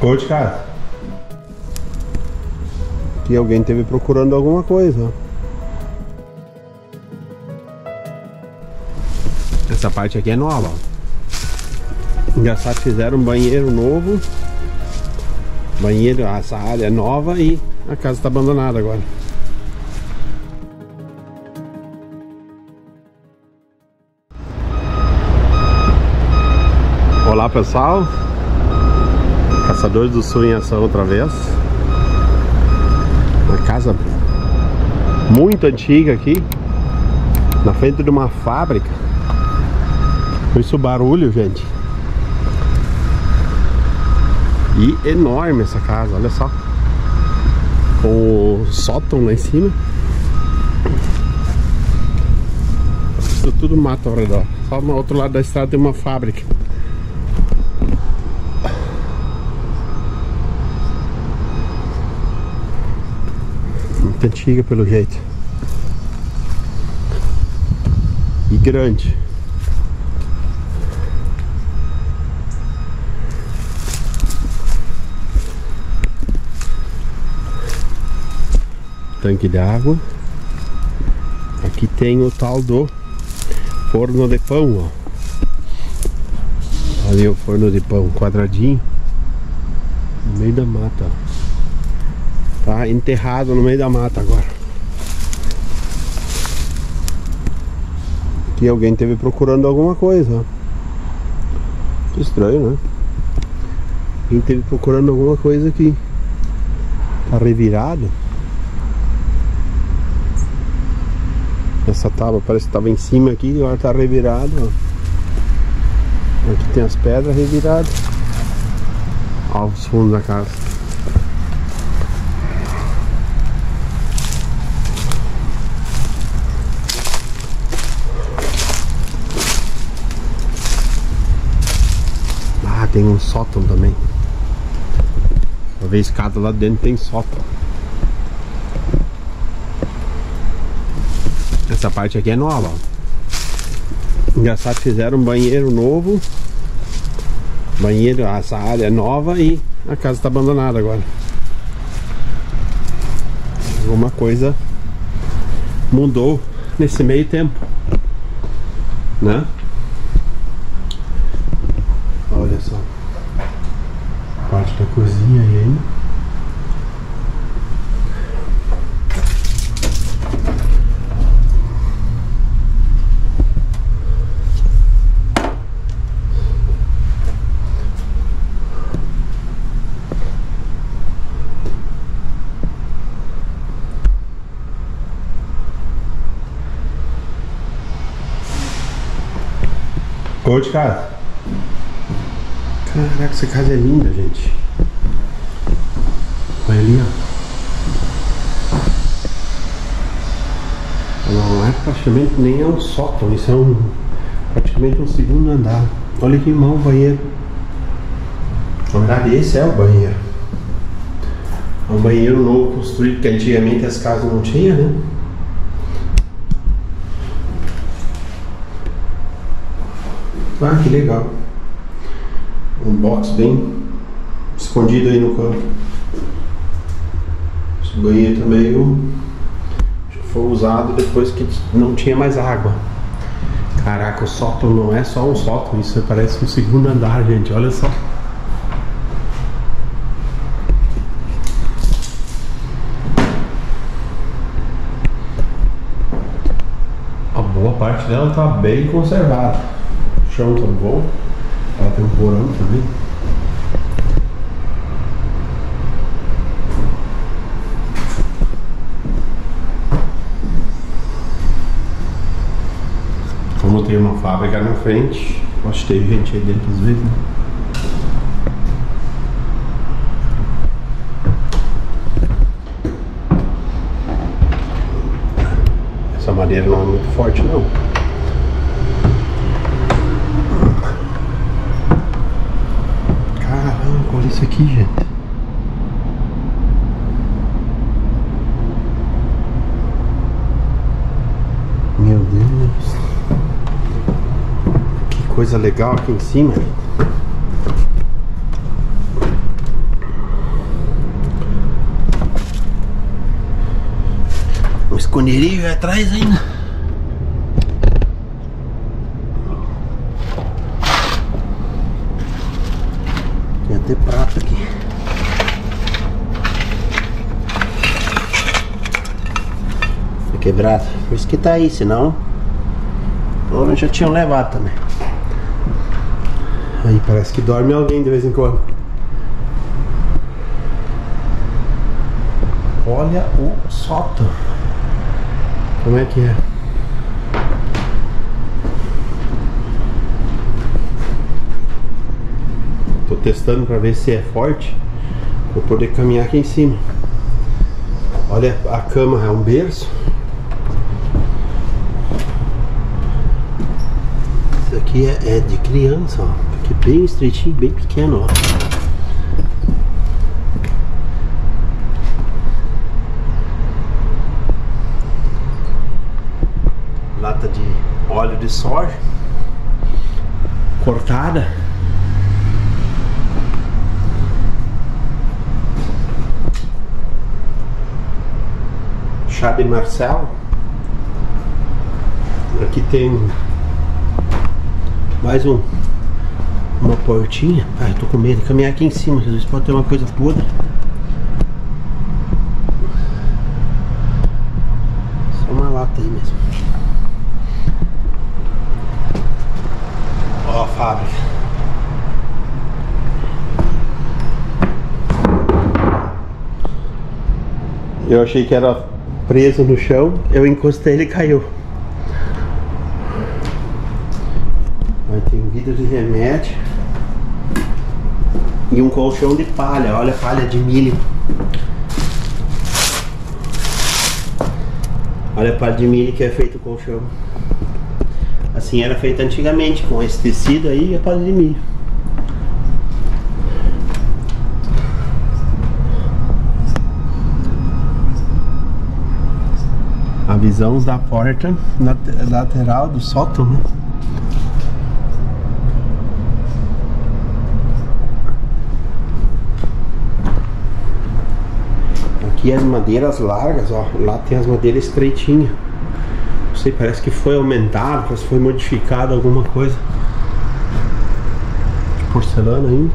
Cor de casa. E alguém esteve procurando alguma coisa. Essa parte aqui é nova. Já sabe, fizeram um banheiro novo. Banheiro, essa área é nova e a casa está abandonada agora. Olá pessoal, Caçadores do Sul em ação outra vez. Uma casa muito antiga aqui, na frente de uma fábrica. Por isso o barulho, gente. E enorme essa casa, olha só. Com o sótão lá em cima. Isso tudo mato ao redor. Só no outro lado da estrada tem uma fábrica. Muito antiga pelo jeito. E grande. Tanque de água. Aqui tem o tal do forno de pão, ó. Ali o forno de pão, quadradinho, no meio da mata. Tá enterrado no meio da mata agora. Aqui alguém esteve procurando alguma coisa. Estranho, né? Alguém esteve procurando alguma coisa aqui. Tá revirado. Essa tábua parece que estava em cima aqui, agora está revirada. Aqui tem as pedras reviradas. Olha os fundos da casa. Ah, tem um sótão também. Uma vez escada lá dentro tem sótão. Essa parte aqui é nova. Já sabe, fizeram um banheiro novo. Banheiro, essa área é nova e a casa está abandonada agora. Alguma coisa mudou nesse meio tempo, né? Olha só, parte da cozinha aí ainda. Cor de casa. Caraca, essa casa é linda, gente. Olha ali, ó. Não é praticamente nem é um sótão, isso é praticamente um segundo andar. Olha que mal o banheiro. Na verdade, esse é o banheiro. É um banheiro novo construído, que antigamente as casas não tinham, né? Ah, que legal. Um box bem escondido aí no canto. Esse banheiro também foi usado depois que não tinha mais água. Caraca, o sótão não é só um sótão, isso parece um segundo andar, gente, olha só. A boa parte dela tá bem conservada. O chão tá bom, ela tem um porão também. Como tem uma fábrica na frente, acho que teve gente aí dentro às vezes, né? Essa madeira não é muito forte não. Olha isso aqui, gente. Meu Deus. Que coisa legal aqui em cima. esconderijo atrás ainda. Tem até prato aqui. Tá quebrado. Por isso que tá aí, senão provavelmente já tinham levado também. Aí parece que dorme alguém de vez em quando. Olha o sótão. Como é que é? Tô testando pra ver se é forte. Vou poder caminhar aqui em cima. Olha, a cama é um berço. Isso aqui é de criança, ó. Porque é bem estreitinho, bem pequeno, ó. Lata de óleo de soja cortada. Chá de Marcelo. Aqui tem mais uma portinha. Ai, tô com medo de caminhar aqui em cima, às vezes pode ter uma coisa podre. Só uma lata aí mesmo. Fábrica. Eu achei que era preso no chão, eu encostei e ele caiu. Aí tem vidro de remédio e um colchão de palha, olha, palha de milho. Olha a palha de milho que é feito o colchão. Assim era feito antigamente, com esse tecido aí e a palha de milho. A visão da porta lateral do sótão, né? Aqui as madeiras largas, ó. Lá tem as madeiras estreitinhas. Parece que foi aumentado, parece que foi modificado alguma coisa. De porcelana ainda.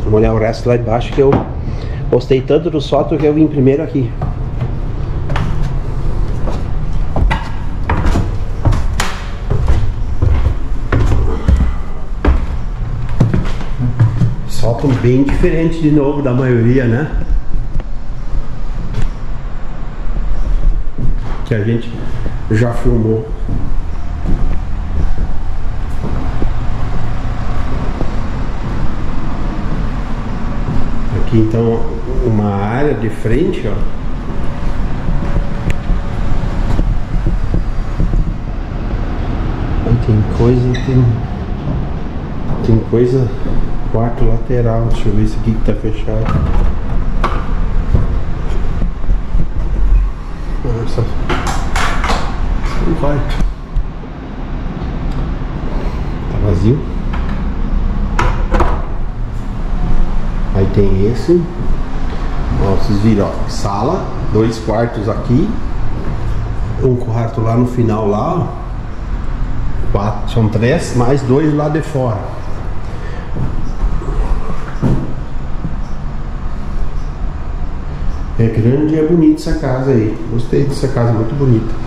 Vamos olhar o resto lá embaixo, que eu gostei tanto do sótão que eu vim primeiro aqui. Sótão bem diferente de novo da maioria, né? Que a gente já filmou. Aqui então uma área de frente, ó. Aí tem coisa quarto lateral. Deixa eu ver esse aqui que tá fechado. Não vai. Tá vazio. Aí tem esse. Ó, vocês viram, ó, sala, dois quartos aqui, um quarto lá no final lá, ó. Quatro, são três, mais dois lá de fora. É grande e é bonita essa casa aí. Gostei dessa casa, muito bonita.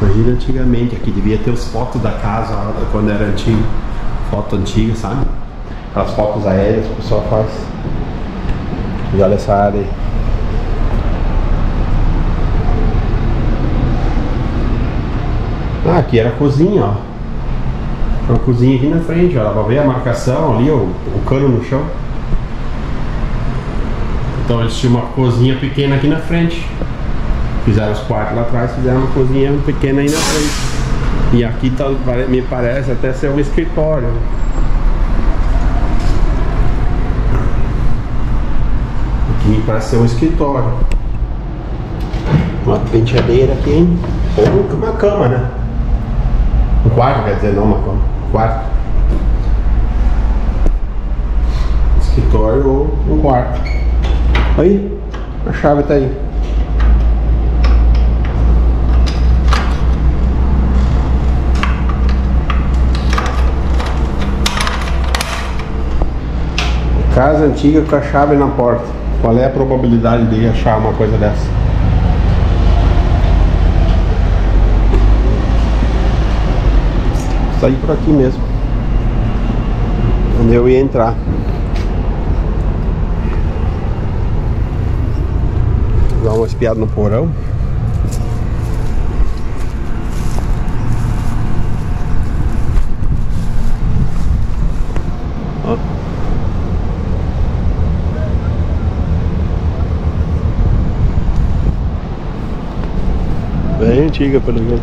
Imagina antigamente, aqui devia ter os fotos da casa quando era antigo. Foto antiga, sabe? As fotos aéreas que o pessoal faz. E olha essa área aí. Ah, aqui era a cozinha, ó. Era a cozinha aqui na frente, ó. Dá pra ver a marcação ali, ó, o cano no chão. Então eles tinham uma cozinha pequena aqui na frente. Fizeram os quartos lá atrás, fizeram uma cozinha pequena aí na frente. E aqui tá, me parece até ser um escritório. Aqui me parece ser um escritório. Uma penteadeira aqui, hein? Ou uma cama, né? Um quarto, quer dizer, não uma cama. Um quarto. Escritório ou um quarto. Aí, a chave tá aí. casa antiga com a chave na porta. Qual é a probabilidade de achar uma coisa dessa? Saí por aqui mesmo, onde eu ia entrar. Vou dar uma espiada no porão. Bem antiga, pelo jeito.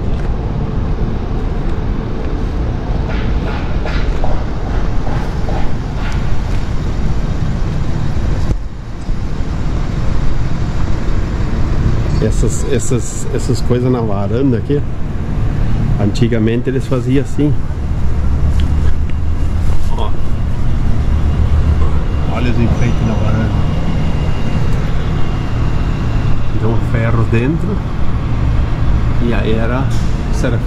Essas coisas na varanda aqui, antigamente eles faziam assim. Ó, olha os enfeites na varanda. Então ferro dentro. E aí era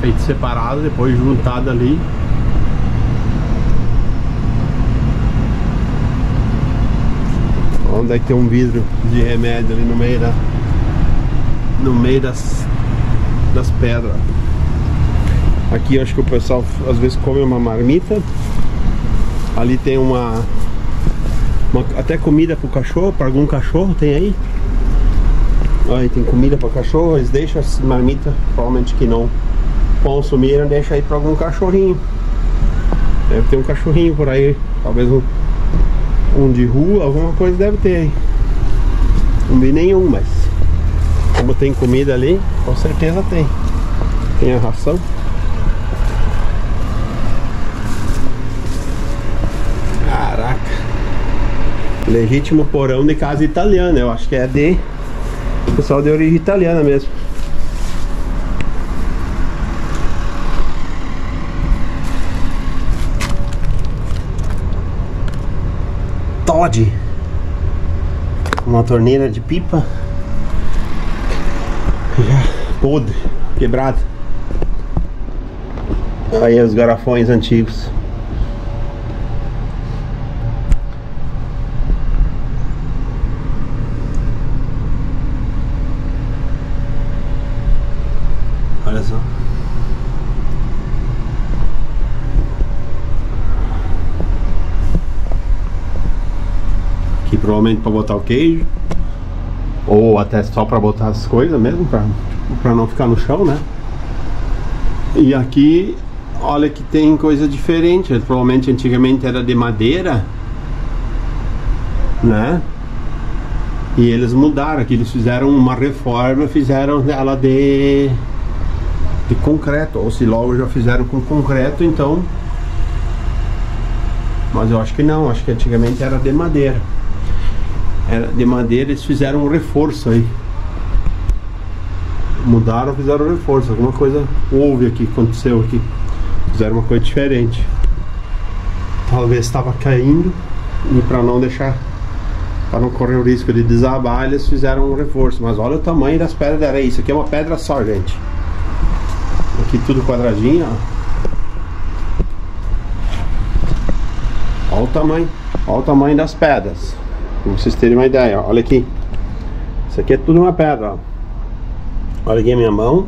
feito separado, depois juntado ali. Onde é que tem um vidro de remédio ali no meio da, no meio das pedras. Aqui eu acho que o pessoal às vezes come uma marmita. Ali tem uma até comida pro cachorro, para algum cachorro tem aí. Aí tem comida para cachorro, eles deixam as marmitas, provavelmente que não consumiram, deixa aí para algum cachorrinho. Deve ter um cachorrinho por aí, talvez um de rua, alguma coisa deve ter aí. Não vi nenhum, mas como tem comida ali, com certeza tem. Tem a ração. Caraca! Legítimo porão de casa italiana, eu acho que é de... pessoal de origem italiana mesmo. Toddy. Uma torneira de pipa. Já podre, quebrado. Aí os garrafões antigos. Olha só. Aqui provavelmente para botar o queijo, ou até só para botar as coisas mesmo, para não ficar no chão, né? E aqui, olha que tem coisa diferente. Provavelmente antigamente era de madeira, né? E eles mudaram aqui, eles fizeram uma reforma, fizeram ela de concreto, ou se logo já fizeram com concreto, então. Mas eu acho que não, acho que antigamente era de madeira. Era de madeira, eles fizeram um reforço aí. Mudaram, fizeram um reforço, alguma coisa houve aqui, aconteceu aqui. Fizeram uma coisa diferente. Talvez estava caindo e para não deixar, para não correr o risco de desabar, eles fizeram um reforço. Mas olha o tamanho das pedras da areia, isso aqui é uma pedra só, gente. Aqui tudo quadradinho, ó. Olha o tamanho das pedras, pra vocês terem uma ideia, ó. Olha aqui. Isso aqui é tudo uma pedra, ó. Olha aqui a minha mão.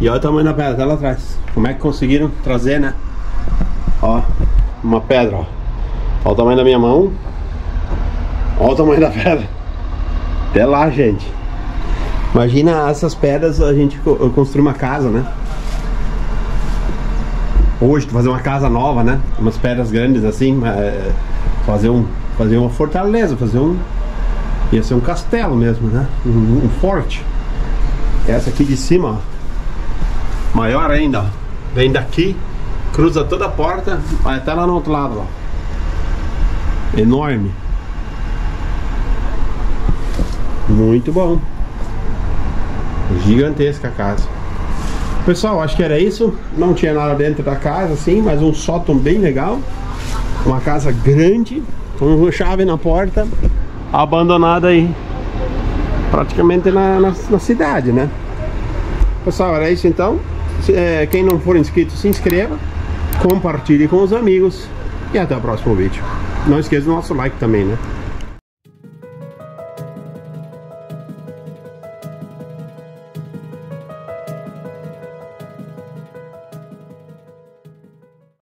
E olha o tamanho da pedra, tá lá atrás. Como é que conseguiram trazer, né? Ó, uma pedra, ó. Olha o tamanho da minha mão. Olha o tamanho da pedra. Até lá, gente. Imagina essas pedras, a gente construir uma casa, né? Hoje, fazer uma casa nova, né? Umas pedras grandes assim, fazer uma fortaleza, ia ser um castelo mesmo, né? Um forte. Essa aqui de cima, ó, maior ainda, ó. Vem daqui, cruza toda a porta, vai até lá no outro lado, ó. Enorme. Muito bom. Gigantesca a casa. Pessoal, acho que era isso. Não tinha nada dentro da casa, assim, mas um sótão bem legal. Uma casa grande, com uma chave na porta, abandonada aí, praticamente na cidade, né? Pessoal, era isso então. Quem não for inscrito, se inscreva, compartilhe com os amigos e até o próximo vídeo. Não esqueça do nosso like também, né?